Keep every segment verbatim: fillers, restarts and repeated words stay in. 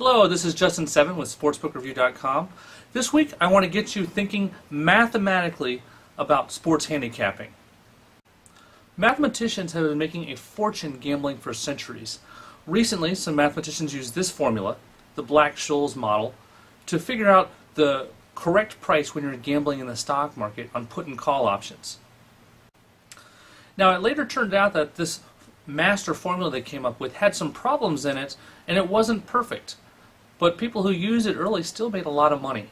Hello, this is Justin Seven with Sportsbook Review dot com. This week I want to get you thinking mathematically about sports handicapping. Mathematicians have been making a fortune gambling for centuries. Recently, some mathematicians used this formula, the Black-Scholes model, to figure out the correct price when you're gambling in the stock market on put and call options. Now, it later turned out that this master formula they came up with had some problems in it, and it wasn't perfect. But people who used it early still made a lot of money.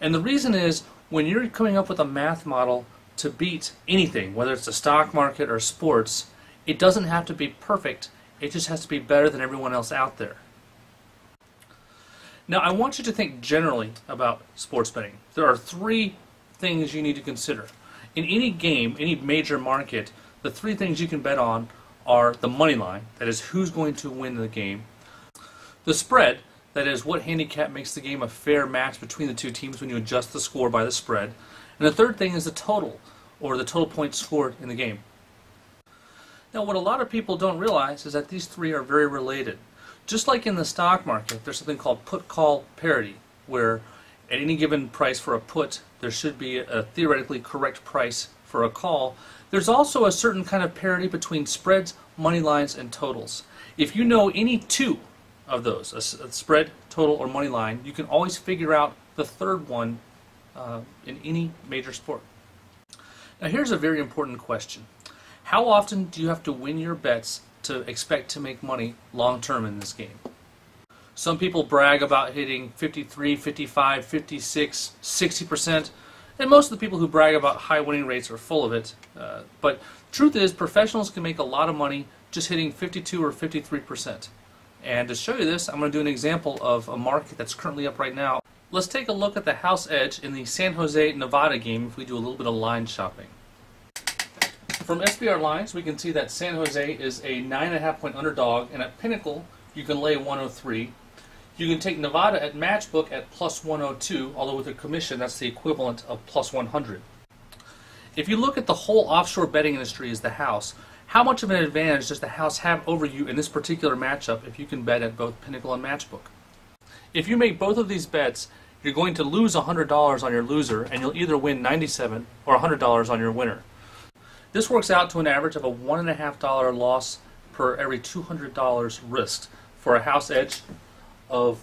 And the reason is, when you're coming up with a math model to beat anything, whether it's the stock market or sports, it doesn't have to be perfect, it just has to be better than everyone else out there. Now I want you to think generally about sports betting. There are three things you need to consider. In any game, any major market, the three things you can bet on are the money line, that is who's going to win the game, the spread, that is what handicap makes the game a fair match between the two teams when you adjust the score by the spread, and the third thing is the total, or the total points scored in the game. Now what a lot of people don't realize is that these three are very related. Just like in the stock market, there's something called put-call parity, where at any given price for a put, there should be a theoretically correct price for a call. There's also a certain kind of parity between spreads, money lines, and totals. If you know any two of those, a, a spread, total, or money line, you can always figure out the third one uh, in any major sport. Now here's a very important question. How often do you have to win your bets to expect to make money long-term in this game? Some people brag about hitting fifty-three, fifty-five, fifty-six, sixty percent, and most of the people who brag about high winning rates are full of it. Uh, but truth is, professionals can make a lot of money just hitting fifty-two or fifty-three percent. And to show you this, I'm going to do an example of a market that's currently up right now. Let's take a look at the house edge in the San Jose, Nevada game if we do a little bit of line shopping. From S B R lines, we can see that San Jose is a nine point five point underdog, and at Pinnacle, you can lay one oh three. You can take Nevada at Matchbook at plus one oh two, although with a commission that's the equivalent of plus one hundred. If you look at the whole offshore betting industry as the house, how much of an advantage does the house have over you in this particular matchup if you can bet at both Pinnacle and Matchbook? If you make both of these bets, you're going to lose one hundred dollars on your loser, and you'll either win ninety-seven dollars or one hundred dollars on your winner. This works out to an average of a one point five dollar loss per every two hundred dollars risked for a house edge of zero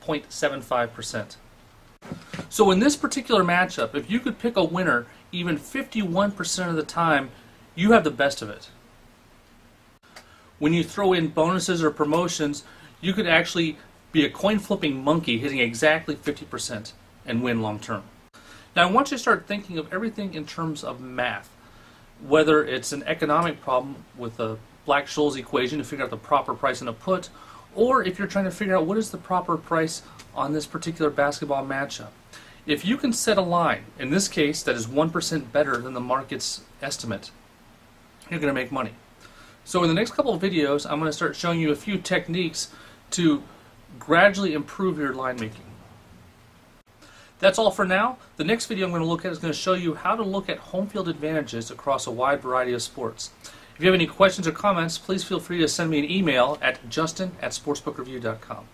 point seven five percent. So in this particular matchup, if you could pick a winner even fifty-one percent of the time, you have the best of it. When you throw in bonuses or promotions, you could actually be a coin flipping monkey hitting exactly fifty percent and win long term. Now I want you to start thinking of everything in terms of math, whether it's an economic problem with a Black-Scholes equation to figure out the proper price in a put, or if you're trying to figure out what is the proper price on this particular basketball matchup. If you can set a line, in this case that is one percent better than the market's estimate, you're going to make money. So in the next couple of videos, I'm going to start showing you a few techniques to gradually improve your line making. That's all for now. The next video I'm going to look at is going to show you how to look at home field advantages across a wide variety of sports. If you have any questions or comments, please feel free to send me an email at justin at sportsbook review dot com.